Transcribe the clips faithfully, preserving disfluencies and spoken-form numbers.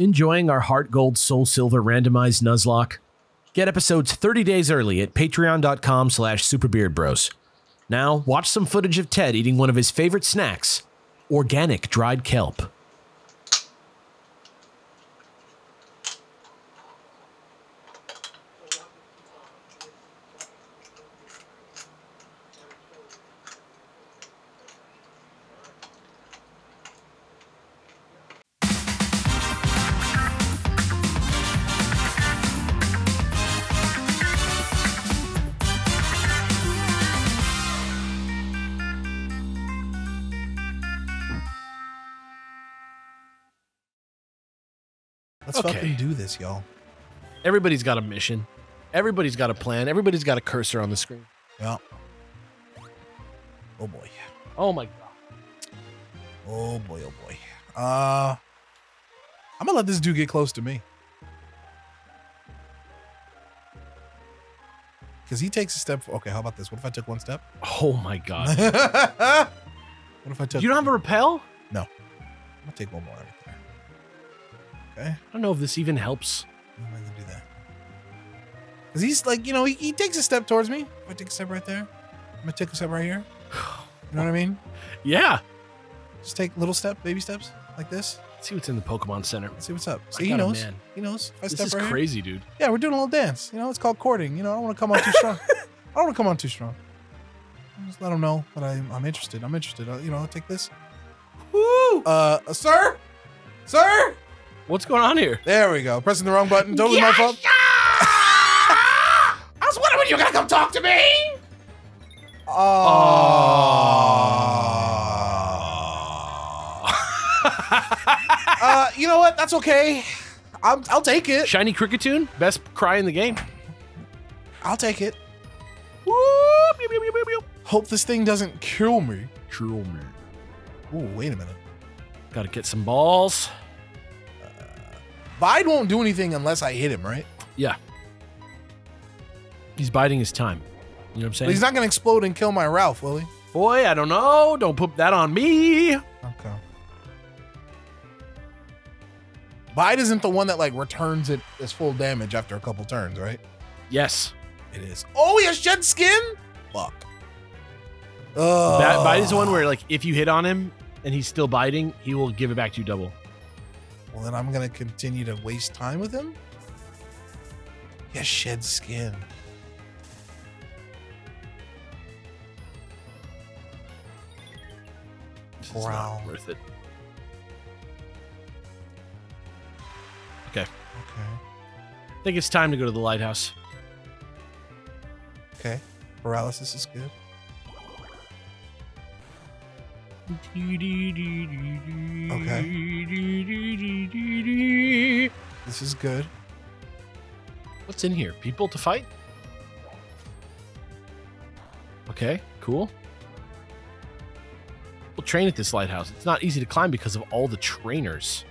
Enjoying our Heart Gold, Soul Silver randomized Nuzlocke? Get episodes thirty days early at patreon dot com slash superbeardbros. Now, watch some footage of Ted eating one of his favorite snacks, organic dried kelp. Let's okay. fucking do this, y'all. Everybody's got a mission. Everybody's got a plan. Everybody's got a cursor on the screen. Yeah. Oh, boy. Oh, my God. Oh, boy. Oh, boy. Uh, I'm going to let this dude get close to me. Because he takes a step. Okay, how about this? What if I took one step? Oh, my God. What if I took... You don't have a repel? No. I'm going to take one more. I don't know if this even helps. I'm not gonna do that. Cause he's like, you know, he, he takes a step towards me. I take a step right there. I'm gonna take a step right here. You know what I mean? Yeah. Just take little step, baby steps, like this. Let's see what's in the Pokemon Center. Let's see what's up. See, he knows. Man. He knows. If I this step is right crazy, here, dude. Yeah, we're doing a little dance. You know, it's called courting. You know, I don't want to come on too strong. I don't want to come on too strong. I'll just let him know that I'm, I'm interested. I'm interested. I'll, you know, I'll take this. Woo! Uh, uh, sir, sir. What's going on here? There we go. Pressing the wrong button. Totally yeah, my fault. Yeah! I was wondering when you were gonna come talk to me. Oh. oh. uh, you know what? That's okay. I'm, I'll take it. Shiny Kricketune, best cry in the game. I'll take it. Whoop, beep, beep, beep, beep. Hope this thing doesn't kill me. Kill me. Ooh, wait a minute. Gotta get some balls. Bide won't do anything unless I hit him, right? Yeah. He's biding his time. You know what I'm saying? But he's not going to explode and kill my Ralph, will he? Boy, I don't know. Don't put that on me. Okay. Bide isn't the one that, like, returns it as full damage after a couple turns, right? Yes. It is. Oh, he has shed skin? Fuck. That Bide is the one where, like, if you hit on him and he's still biting, he will give it back to you double. Well, then I'm going to continue to waste time with him. He has shed skin. This is not worth it. Okay. Okay. I think it's time to go to the lighthouse. Okay. Paralysis is good. Okay. This is good. What's in here? People to fight? Okay, cool. We'll train at this lighthouse. It's not easy to climb because of all the trainers.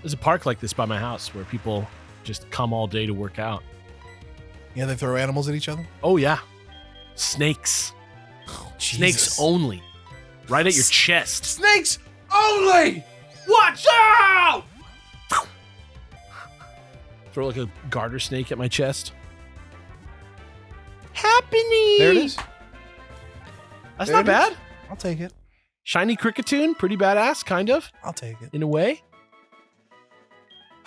There's a park like this by my house where people just come all day to work out. Yeah, they throw animals at each other? Oh, yeah. Snakes. Oh, snakes only. Right at your chest. Snakes only! Watch out! Throw like a garter snake at my chest. Happening! There it is. That's not bad. I'll take it. Shiny Kricketune, pretty badass, kind of. I'll take it. In a way.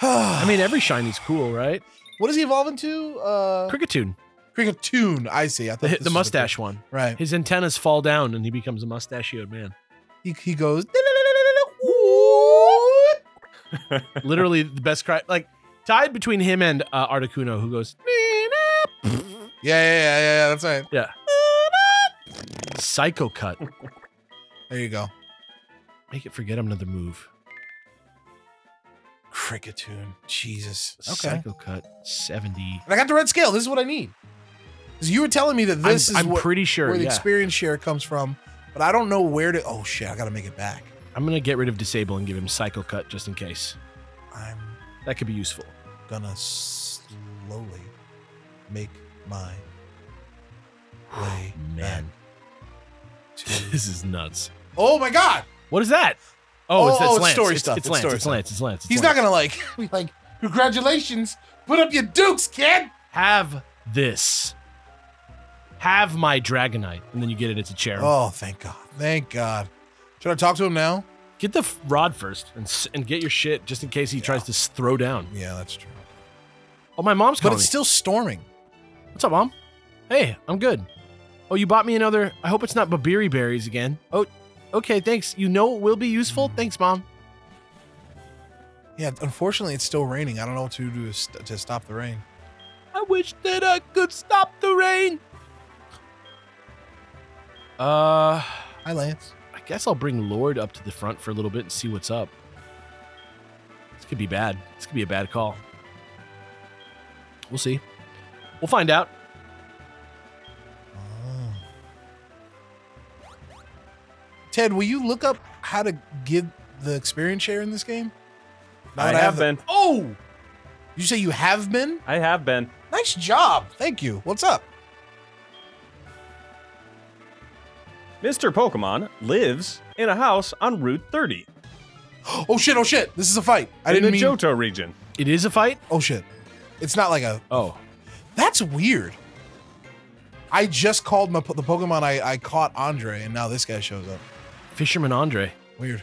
I mean, every shiny's cool, right? What does he evolve into? Uh... Kricketune. Kricketune, I see. I thought the, the mustache one. Right. His antennas fall down and he becomes a mustachioed man. He, he goes. Literally the best cry. Like, tied between him and uh, Articuno, who goes. Yeah, yeah, yeah, yeah, that's right. Yeah. Psycho Cut. There you go. Make it forget another move. Kricketune. Jesus. Okay. Psycho Cut seventy. And I got the red scale. This is what I need. You were telling me that this I'm, is I'm what, pretty sure, where the yeah. experience share comes from, but I don't know where to... Oh, shit. I got to make it back. I'm going to get rid of Disable and give him Psycho Cut just in case. I'm... That could be useful. Gonna slowly make my way oh, man. back to... This is nuts. Oh, my God! What is that? Oh, oh, it's, oh, it's Lance. Story it's, stuff. It's, it's, Lance. Story it's Lance. Lance. It's Lance. It's He's Lance. Not gonna like be like, congratulations. Put up your dukes, kid. Have this. Have my Dragonite, and then you get it. It's a chair. Oh, thank God! Thank God! Should I talk to him now? Get the f rod first, and s and get your shit just in case he yeah. tries to throw down. Yeah, that's true. Oh, my mom's calling. But it's me. Still storming. What's up, Mom? Hey, I'm good. Oh, you bought me another. I hope it's not babiri berries again. Oh, okay, thanks. You know it will be useful. Thanks, Mom. Yeah, unfortunately, it's still raining. I don't know what to do to, st to stop the rain. I wish that I could stop the rain. Uh, hi, Lance. I guess I'll bring Lord up to the front for a little bit and see what's up. This could be bad. This could be a bad call. We'll see. We'll find out. Oh. Ted, will you look up how to give the experience share in this game? Now I have, I have been. Oh! You say you have been? I have been. Nice job. Thank you. What's up? Mister Pokémon lives in a house on Route thirty. Oh shit, oh shit. This is a fight. I in didn't mean- In the Johto region. It is a fight? Oh shit. It's not like a- Oh. That's weird. I just called my po the Pokémon I, I caught Andre, and now this guy shows up. Fisherman Andre. Weird.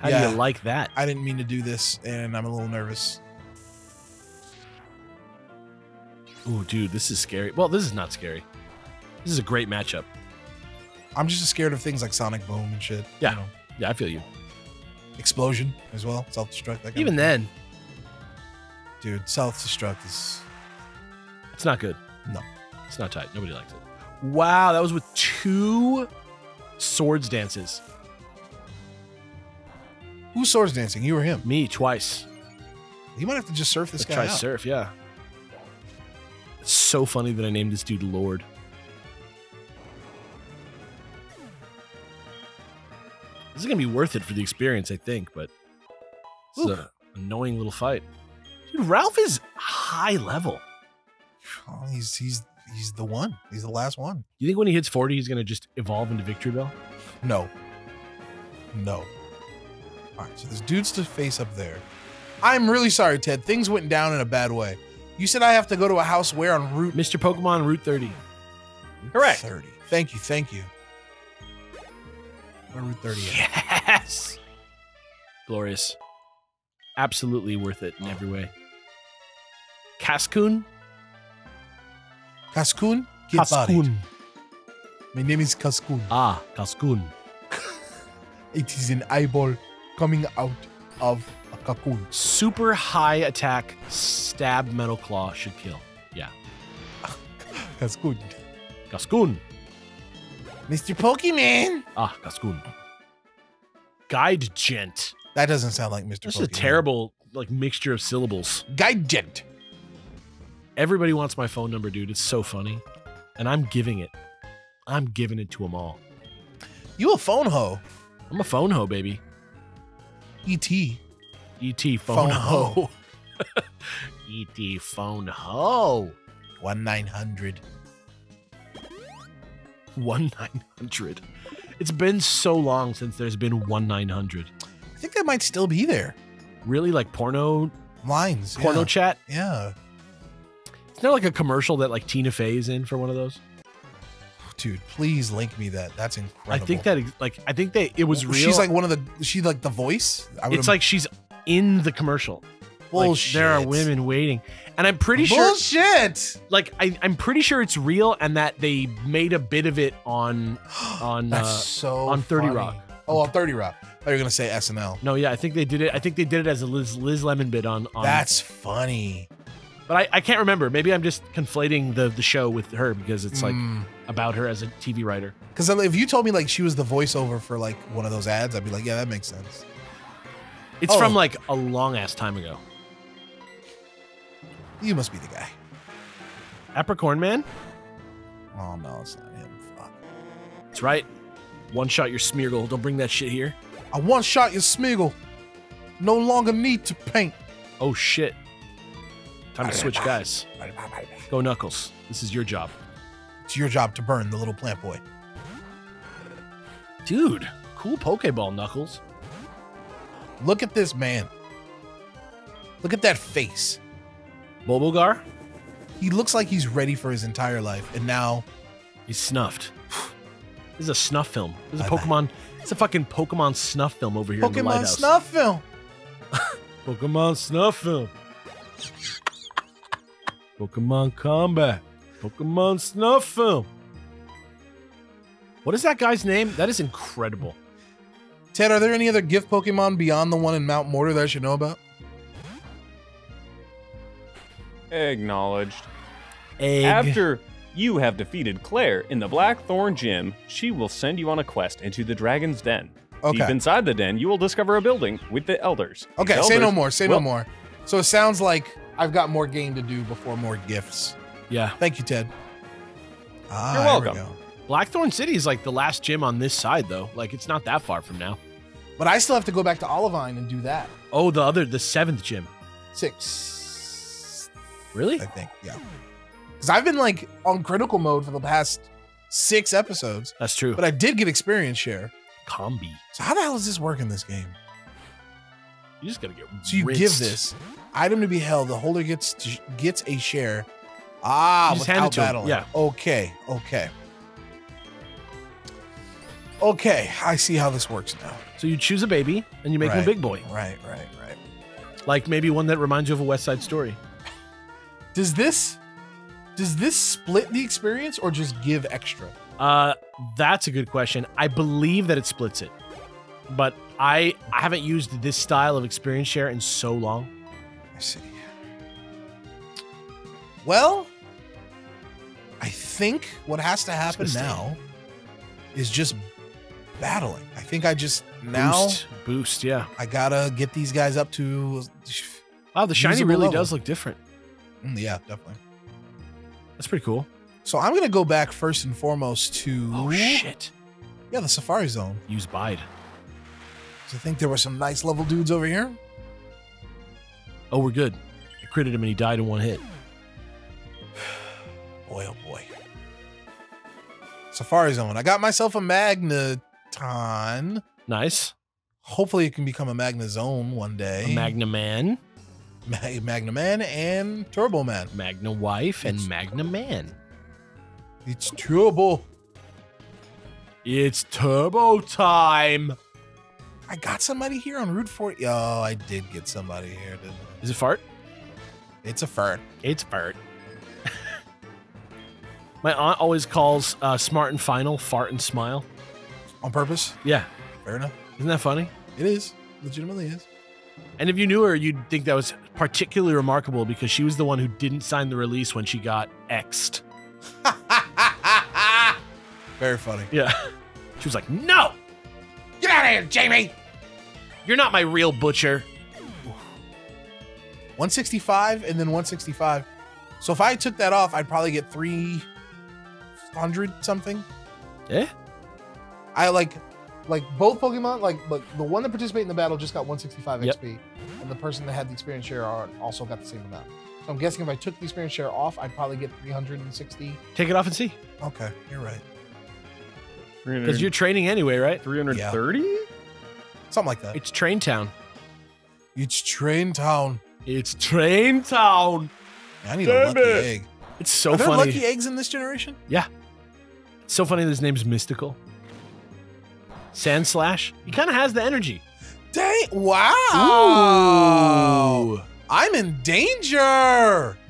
How yeah. do you like that? I didn't mean to do this, and I'm a little nervous. Ooh, dude, this is scary. Well, this is not scary. This is a great matchup. I'm just scared of things like Sonic Boom and shit. Yeah, you know. Yeah, I feel you. Explosion as well, self-destruct. That Even then, dude, self-destruct is. It's not good. No, it's not tight. Nobody likes it. Wow, that was with two swords dances. Who's swords dancing? You or him? Me twice. You might have to just surf this Let's guy. Try out. surf, yeah. It's so funny that I named this dude Lord. This is gonna be worth it for the experience, I think, but it's an annoying little fight. Dude, Ralph is high level. Oh, he's he's he's the one. He's the last one. You think when he hits forty, he's gonna just evolve into Victreebel? No. No. Alright, so this dude's to face up there. I'm really sorry, Ted. Things went down in a bad way. You said I have to go to a house where on route Mister Pokemon Route thirty. Correct. thirty. Thank you, thank you. Route thirty. Yes! Glorious. Absolutely worth it in oh. every way. Cascoon? Cascoon? Cascoon. My name is Cascoon. Ah, Cascoon. It is an eyeball coming out of a cocoon. Super high attack, stab, metal claw should kill. Yeah. Cascoon. Cascoon. Mister Pokemon! Ah, Cascoon. Guide Gent. That doesn't sound like Mister Pokemon. This is a terrible like mixture of syllables. Guide Gent. Everybody wants my phone number, dude. It's so funny. And I'm giving it. I'm giving it to them all. You a phone hoe. I'm a phone hoe, baby. E T. E T phone, phone hoe. Ho. E T phone hoe. one nine hundred. one nine hundred. It's been so long since there's been one nine hundred. I think that might still be there. Really? Like porno? Lines. Porno yeah. chat? Yeah. Isn't there like a commercial that like Tina Fey is in for one of those? Dude, please link me that. That's incredible. I think that like, I think that it was well, real. She's like one of the, she like the voice? I it's like she's in the commercial. Bullshit. Like, there are women waiting, and I'm pretty Bullshit. sure. Bullshit. Like I, I'm pretty sure it's real, and that they made a bit of it on on That's uh, so on thirty funny. Rock. Oh, on thirty Rock. I thought you were gonna say S N L. No, yeah, I think they did it. I think they did it as a Liz Liz Lemon bit on. on That's funny. But I, I can't remember. Maybe I'm just conflating the the show with her because it's like mm. about her as a T V writer. Because if you told me like she was the voiceover for like one of those ads, I'd be like, yeah, that makes sense. It's oh. from like a long ass time ago. You must be the guy. Apricorn Man? Oh, no, it's not him. Fuck. That's right. One shot your Smeargle. Don't bring that shit here. I one shot your Smeargle. No longer need to paint. Oh, shit. Time to switch guys. Go, Knuckles. This is your job. It's your job to burn the little plant boy. Dude, cool Pokeball, Knuckles. Look at this man. Look at that face. Bulbagar? He looks like he's ready for his entire life, and now he's snuffed. This is a snuff film. This is a Pokemon. It's a fucking Pokemon snuff film over here. Pokemon in the lighthouse. Snuff film. Pokemon snuff film. Pokemon combat. Pokemon snuff film. What is that guy's name? That is incredible. Ted, are there any other gift Pokemon beyond the one in Mount Mortar that I should know about? Acknowledged. Egg. After you have defeated Claire in the Blackthorn Gym, she will send you on a quest into the Dragon's Den. Okay. Deep inside the den, you will discover a building with the elders. Okay, the elders say no more, say no more. So it sounds like I've got more game to do before more gifts. Yeah. Thank you, Ted. Ah, you're welcome. There we go. Blackthorn City is like the last gym on this side, though. Like, it's not that far from now. But I still have to go back to Olivine and do that. Oh, the other, the seventh gym. Six. Really? I think, yeah. Because I've been, like, on critical mode for the past six episodes. That's true. But I did get experience share. Combi. So how the hell does this work in this game? You just gotta get So you rinsed. Give this item to be held. The holder gets to, gets a share. Ah, without battling. Yeah. Okay, okay. Okay, I see how this works now. So you choose a baby and you make right. him a big boy. Right, right, right. Like maybe one that reminds you of a West Side Story. Does this does this split the experience or just give extra? Uh, that's a good question. I believe that it splits it, but I I haven't used this style of experience share in so long. I see. Well, I think what has to happen now is just battling. I think I just now boost, boost yeah. I gotta get these guys up to. Wow, the shiny really does look different. Mm, yeah, definitely. That's pretty cool. So I'm gonna go back first and foremost to. Oh shit! Yeah, the Safari Zone. Use Bide. I think there were some nice level dudes over here. Oh, we're good. I critted him and he died in one hit. Boy, oh boy. Safari Zone. I got myself a Magneton. Nice. Hopefully it can become a Magnezone one day. A Magnaman. Mag Magnaman and Turbo Man. Magna Wife and Magnaman. It's Turbo. It's Turbo time. I got somebody here on Route forty. Oh, I did get somebody here, didn't I? Is it Fart? It's a Fart. It's Fart. My aunt always calls uh, Smart and Final Fart and Smile. On purpose? Yeah. Fair enough. Isn't that funny? It is. Legitimately is. And if you knew her, you'd think that was particularly remarkable because she was the one who didn't sign the release when she got X'd. Very funny. Yeah. She was like, no! Get out of here, Jamie! You're not my real butcher. one sixty-five and then one sixty-five. So if I took that off, I'd probably get three hundred something. Yeah. I like, like both Pokemon, like, like the one that participated in the battle just got one sixty-five yep. X P. And the person that had the experience share also got the same amount. So I'm guessing if I took the experience share off, I'd probably get three hundred sixty. Take it off and see. Okay, you're right. Because you're training anyway, right? three hundred thirty? Yeah. Something like that. It's Train Town. It's Train Town. It's Train Town. I need Damn a lucky it. egg. It's so Are funny. Are there lucky eggs in this generation? Yeah. It's so funny that his name's Mystical. Sandslash. He kind of has the energy. Dang. Wow. Ooh. I'm in danger.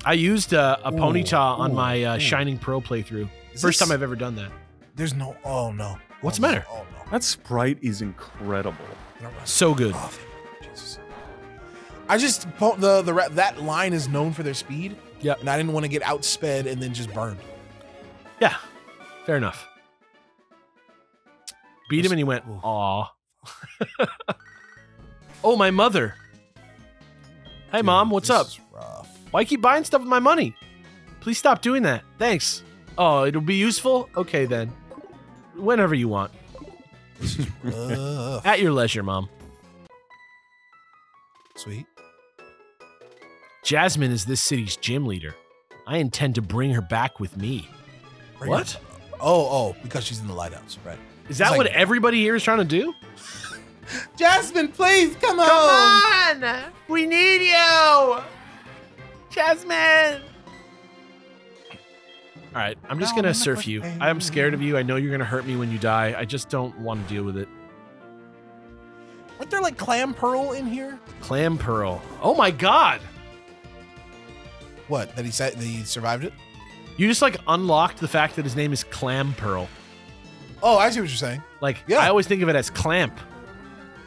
I used uh, a Ooh. Ponyta on Ooh. my uh, Shining Pearl playthrough. Is First this... time I've ever done that. There's no, oh no. What's oh, the matter? No, oh no. That sprite is incredible. So good. Oh, Jesus. I just, the, the that line is known for their speed. Yeah. And I didn't want to get outsped and then just burned. Yeah, fair enough. Beat him and he went, aw. Oh, my mother. Hey, Dude, Mom, what's up? Rough. Why keep buying stuff with my money? Please stop doing that, thanks. Oh, it'll be useful? Okay then. Whenever you want. At your leisure, Mom. Sweet. Jasmine is this city's gym leader. I intend to bring her back with me. Bring what? Her. Oh, oh, because she's in the lighthouse, right? Is that like, what everybody here is trying to do? Jasmine, please come on! Come on! We need you! Jasmine! All right, I'm just no, gonna I'm surf gonna you. I'm scared of you. I know you're gonna hurt me when you die. I just don't want to deal with it. Aren't there like Clampearl in here? Clampearl. Oh my god! What? That he said that he survived it? You just like unlocked the fact that his name is Clampearl. Oh, I see what you're saying. Like, yeah. I always think of it as Clamp.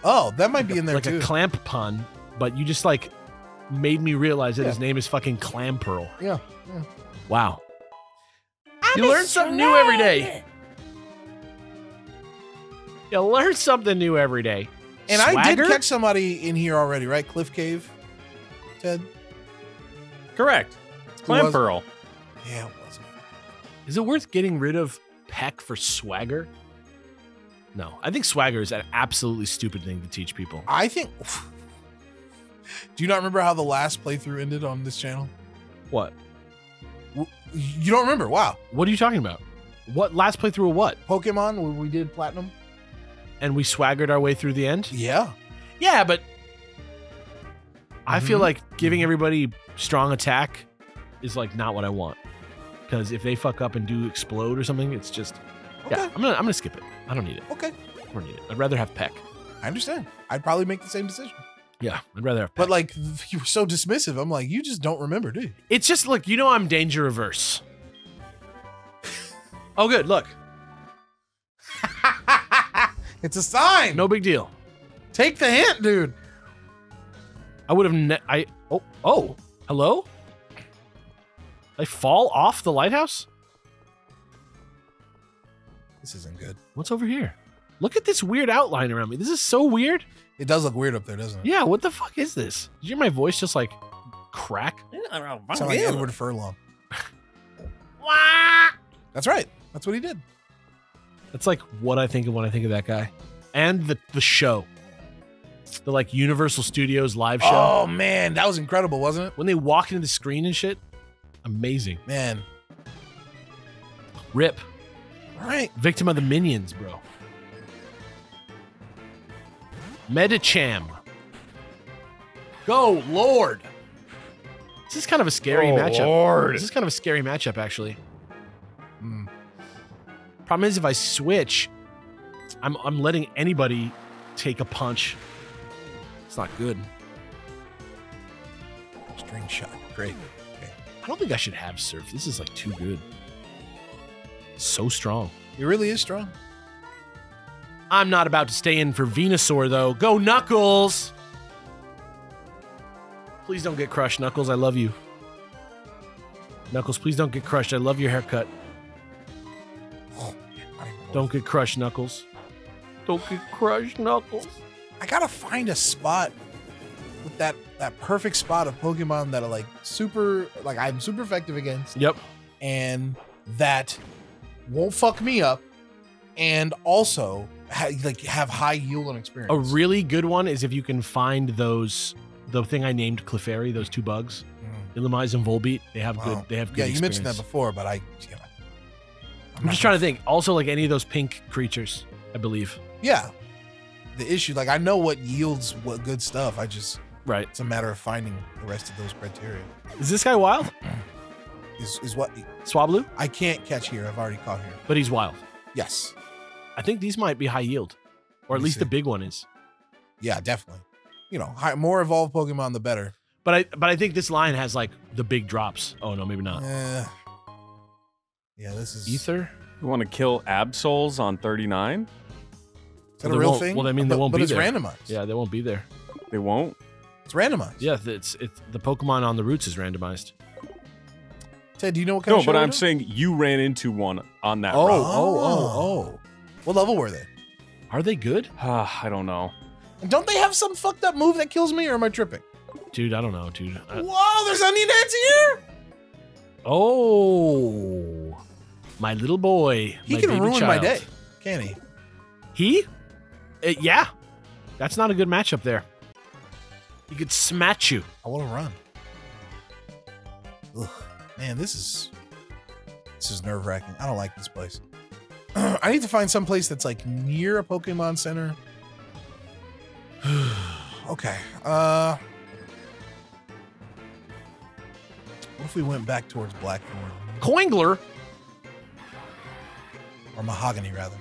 Oh, that might like be in there like too. Like a clamp pun, but you just like made me realize that yeah. his name is fucking Clampearl. Yeah. yeah. Wow. I'm you learn something new every day. You learn something new every day. And Swagger? I did catch somebody in here already, right? Cliff Cave, Ted? Correct. Clampearl. Yeah, it wasn't. Is it worth getting rid of Peck for Swagger? No. I think Swagger is an absolutely stupid thing to teach people. I think... Do you not remember how the last playthrough ended on this channel? What? You don't remember? Wow. What are you talking about? What last playthrough of what? Pokemon, where we did Platinum. And we swaggered our way through the end? Yeah. Yeah, but... I mm-hmm. feel like giving everybody strong attack is like not what I want. Because if they fuck up and do explode or something, it's just... Okay. Yeah, I'm gonna, I'm gonna skip it. I don't need it. Okay. I don't need it. I'd rather have Peck. I understand. I'd probably make the same decision. Yeah, I'd rather have Peck. But like, you were so dismissive. I'm like, you just don't remember, dude. It's just, look, you know I'm danger averse. Oh, good, look. It's a sign. No big deal. Take the hint, dude. I would have, ne I, oh, oh, hello? I fall off the lighthouse? This isn't good. What's over here? Look at this weird outline around me. This is so weird. It does look weird up there, doesn't it? Yeah, what the fuck is this? Did you hear my voice just like crack? Sound like Edward Furlong. That's right. That's what he did. That's like what I think of when I think of that guy. And the, the show. The like Universal Studios live show. Oh man, that was incredible, wasn't it? When they walk into the screen and shit. Amazing. Man. Rip. All right. Victim of the minions, bro. Medicham. Go, Lord. This is kind of a scary oh, matchup. Lord. This is kind of a scary matchup, actually. Mm. Problem is, if I switch, I'm, I'm letting anybody take a punch. It's not good. String shot. Great. Okay. I don't think I should have surf. This is like too good. So strong. It really is strong. I'm not about to stay in for Venusaur, though. Go, Knuckles! Please don't get crushed, Knuckles. I love you. Knuckles, please don't get crushed. I love your haircut. Oh, don't get crushed, Knuckles. Don't get crushed, Knuckles. I gotta find a spot with that, that perfect spot of Pokemon that are like super, like I'm super effective against. Yep. And that won't fuck me up, and also ha like have high yield on experience. A really good one is if you can find those, the thing I named Clefairy, those two bugs, mm. Illumise and Volbeat. They have wow. good. They have good. Yeah, you experience. Mentioned that before, but I. You know, I'm, I'm just trying to think. Also, like any of those pink creatures, I believe. Yeah, the issue, like I know what yields what good stuff. I just right. It's a matter of finding the rest of those criteria. Is this guy wild? Is, is what Swablu? I can't catch here. I've already caught here. But he's wild. Yes. I think these might be high yield, or at least see. The big one is. Yeah, definitely. You know, high, more evolved Pokemon, the better. But I, but I think this line has like the big drops. Oh no, maybe not. Uh, yeah, this is Ether. You want to kill Absol's on thirty-nine? Is that well, a real thing? Well, I mean, but, they won't but be it's there. Randomized. Yeah, they won't be there. They won't. It's randomized. Yeah, it's it's the Pokemon on the routes is randomized. Ted, do you know what kind no, of No, but I'm saying you ran into one on that oh, route. Oh, oh, oh. What level were they? Are they good? Uh, I don't know. Don't they have some fucked up move that kills me, or am I tripping? Dude, I don't know, dude. I... Whoa, there's Onion Heads here? Oh. My little boy. He my can baby ruin child. My day, can he? He? Uh, yeah. That's not a good matchup there. He could smash you. I want to run. Ugh. Man, this is this is nerve-wracking. I don't like this place. I need to find some place that's like near a Pokemon Center Okay. Uh, what if we went back towards Blackthorn? Coingler? Or Mahogany, rather.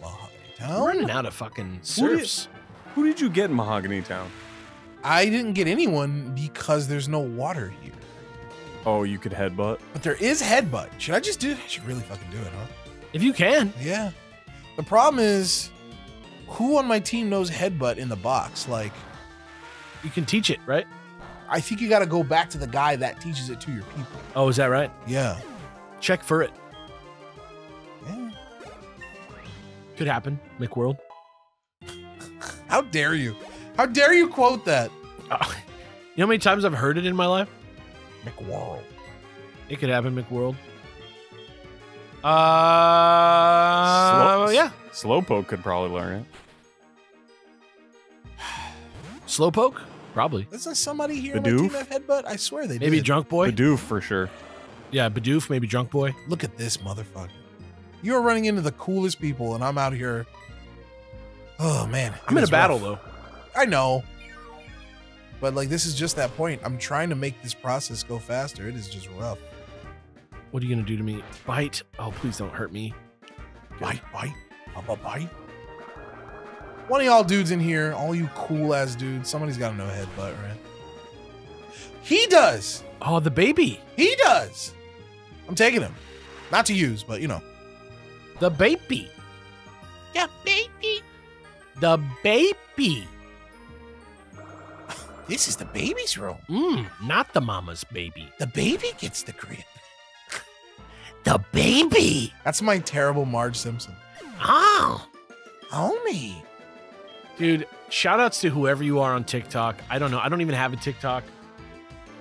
Mahogany Town? We're running out of fucking serfs. Who, who did you get in Mahogany Town? I didn't get anyone because there's no water here. Oh, you could headbutt? But there is headbutt. Should I just do it? I should really fucking do it, huh? If you can. Yeah. The problem is, who on my team knows headbutt in the box? Like, you can teach it, right? I think you got to go back to the guy that teaches it to your people. Oh, is that right? Yeah. Check for it. Yeah. Could happen. McWorld. How dare you? How dare you quote that? Uh, you know how many times I've heard it in my life? McWorld. It could happen, McWorld. Uh, Slow, yeah. Slowpoke could probably learn it. Slowpoke? Probably. Isn't somebody here Bidoof? On my team headbutt? I swear they did. Maybe Drunk Boy? Bidoof for sure. Yeah, Bidoof, maybe Drunk Boy. Look at this motherfucker. You are running into the coolest people, and I'm out here. Oh, man. I'm in a battle, rough. though. I know. But, like, this is just that point. I'm trying to make this process go faster. It is just rough. What are you going to do to me? Bite. Oh, please don't hurt me. Good. Bite, bite. I'm a bite. One of y'all dudes in here, all you cool ass dudes, somebody's got to know headbutt, right? He does. Oh, the baby. He does. I'm taking him. Not to use, but you know. The baby. The baby. The baby. This is the baby's room. Mm, not the mama's baby. The baby gets the crib. The baby. That's my terrible Marge Simpson. Oh. Homie. Dude, shout outs to whoever you are on TikTok. I don't know. I don't even have a TikTok.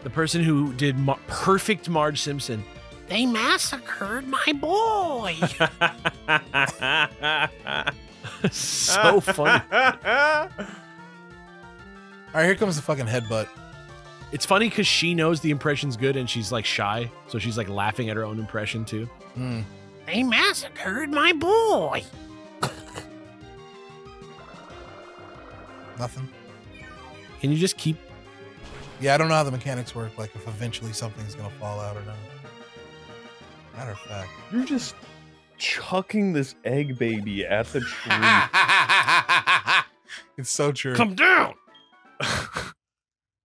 The person who did Mar perfect Marge Simpson. They massacred my boy. So funny. All right, here comes the fucking headbutt. It's funny because she knows the impression's good and she's like shy, so she's like laughing at her own impression too. Mm. They massacred my boy. Nothing. Can you just keep? Yeah, I don't know how the mechanics work. Like if eventually something's gonna fall out or not. Matter of fact, you're just chucking this egg baby at the tree. It's so true. Come down.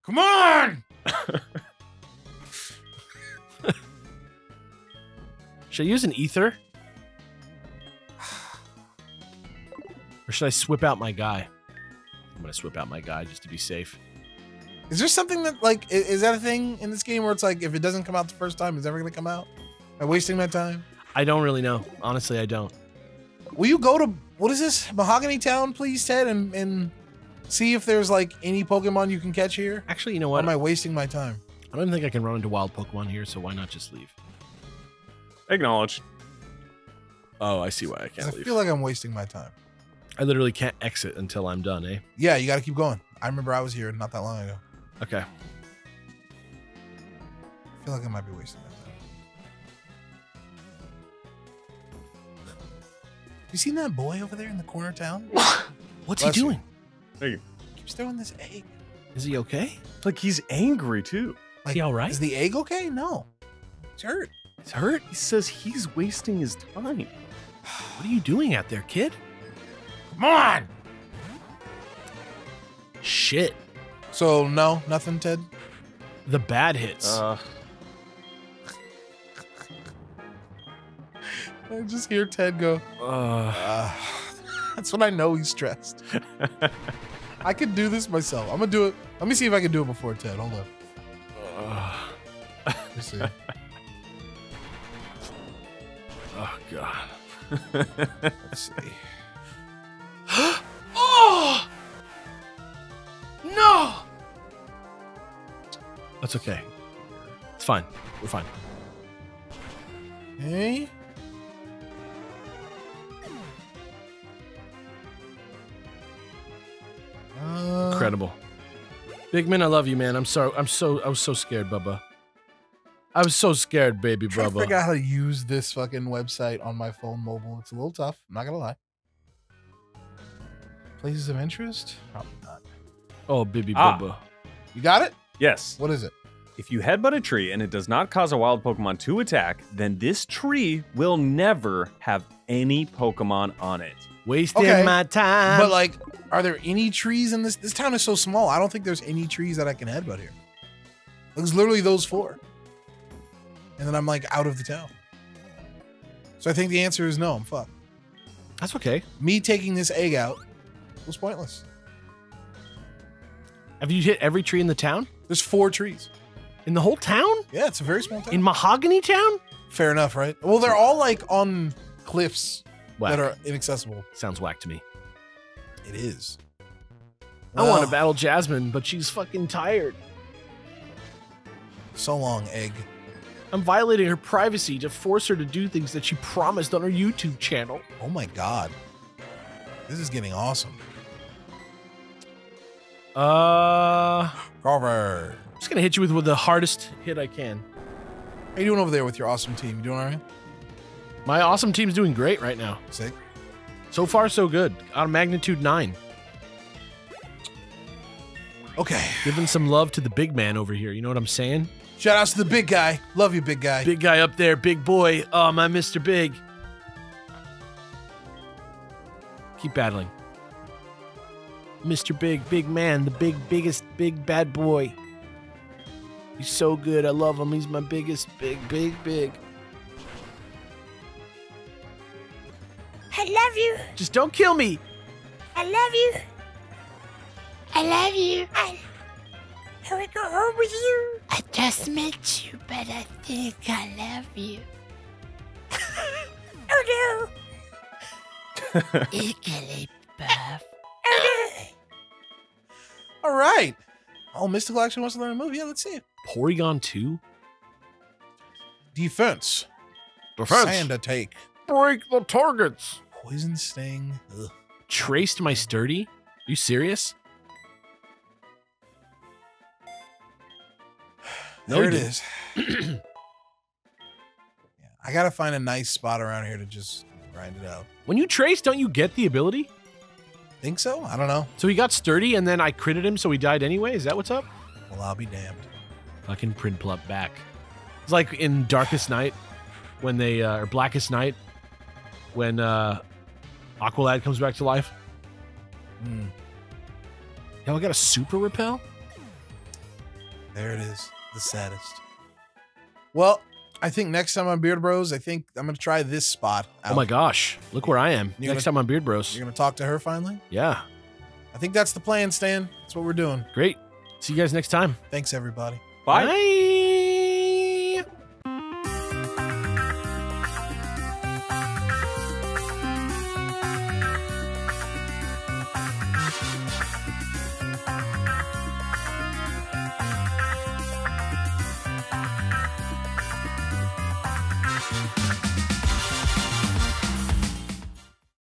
Come on! Should I use an ether? Or should I swip out my guy? I'm gonna swip out my guy just to be safe. Is there something that, like, is, is that a thing in this game where it's like, if it doesn't come out the first time, it's never gonna come out? Am I wasting my time? I don't really know. Honestly, I don't. Will you go to, what is this? Mahogany Town, please, Ted, and... and see if there's like any Pokemon you can catch here. Actually, you know what? Or am I wasting my time? I don't think I can run into wild Pokemon here, so why not just leave? Acknowledged. Oh, I see why I can't I leave. I feel like I'm wasting my time. I literally can't exit until I'm done, eh? Yeah, you gotta keep going. I remember I was here not that long ago. Okay. I feel like I might be wasting my time. You seen that boy over there in the corner of town? What's Bless he doing? You. He keeps throwing this egg. Is he okay? Like, he's angry, too. Like, is he all right? Is the egg okay? No. He's hurt. He's hurt? He says he's wasting his time. What are you doing out there, kid? Come on! Shit. So, no? Nothing, Ted? The bad hits. Uh. I just hear Ted go, uh. uh. That's when I know he's stressed. I could do this myself. I'm gonna do it. Let me see if I can do it before Ted. Hold on. Uh, Let me see. Oh God. Let's see. Oh no. That's okay. It's fine. We're fine. Hey. Okay. Incredible. Bigman, I love you, man. I'm sorry. I'm so I was so scared, Bubba. I was so scared, baby Bubba. I'm trying to figure out how to use this fucking website on my phone mobile. It's a little tough. I'm not gonna lie. Places of interest? Probably not. Oh, Bibby ah. Bubba. You got it? Yes. What is it? If you headbutt a tree and it does not cause a wild Pokemon to attack, then this tree will never have any Pokemon on it. Wasting okay. my time. But like, are there any trees in this? This town is so small. I don't think there's any trees that I can headbutt here. It's literally those four. And then I'm like out of the town. So I think the answer is no, I'm fucked. That's okay. Me taking this egg out was pointless. Have you hit every tree in the town? There's four trees. In the whole town? Yeah, it's a very small town. In Mahogany Town? Fair enough, right? Well, they're all like on cliffs whack. that are inaccessible. Sounds whack to me. It is. I well, want to battle Jasmine, but she's fucking tired. So long, egg. I'm violating her privacy to force her to do things that she promised on her YouTube channel. Oh my God. This is getting awesome. Uh, Robert. I'm just gonna hit you with, with the hardest hit I can. How you doing over there with your awesome team? You doing all right? My awesome team's doing great right now. Sick. So far, so good. Out of magnitude nine. Okay. Giving some love to the big man over here. You know what I'm saying? Shout outs to the big guy. Love you, big guy. Big guy up there, big boy. Oh, my Mister Big. Keep battling. Mister Big, big man, the big, biggest, big bad boy. He's so good. I love him. He's my biggest, big, big, big. I love you. Just don't kill me. I love you. I love you. I, I want to go home with you. I just met you, but I think I love you. Oh, no. Iggly buff. All right. Oh, Mystical actually wants to learn a move. Yeah, let's see it. Porygon two? Defense. Defense. Sand attack. Break the targets. Poison sting. Ugh. Traced my sturdy? Are you serious? No, there it is. Yeah, I got to find a nice spot around here to just grind it out. When you trace, don't you get the ability? Think so? I don't know. So he got sturdy and then I critted him, so he died anyway? Is that what's up? Well, I'll be damned. Fucking Prinplup back. It's like in Darkest Night when they, uh, or Blackest Night when uh, Aqualad comes back to life. Mm. Y'all got a super repel? There it is. The saddest. Well, I think next time on Beard Bros, I think I'm going to try this spot out. Oh my gosh. Look where I am. You're next gonna, time on Beard Bros. You're going to talk to her finally? Yeah. I think that's the plan, Stan. That's what we're doing. Great. See you guys next time. Thanks, everybody. Bye. Bye.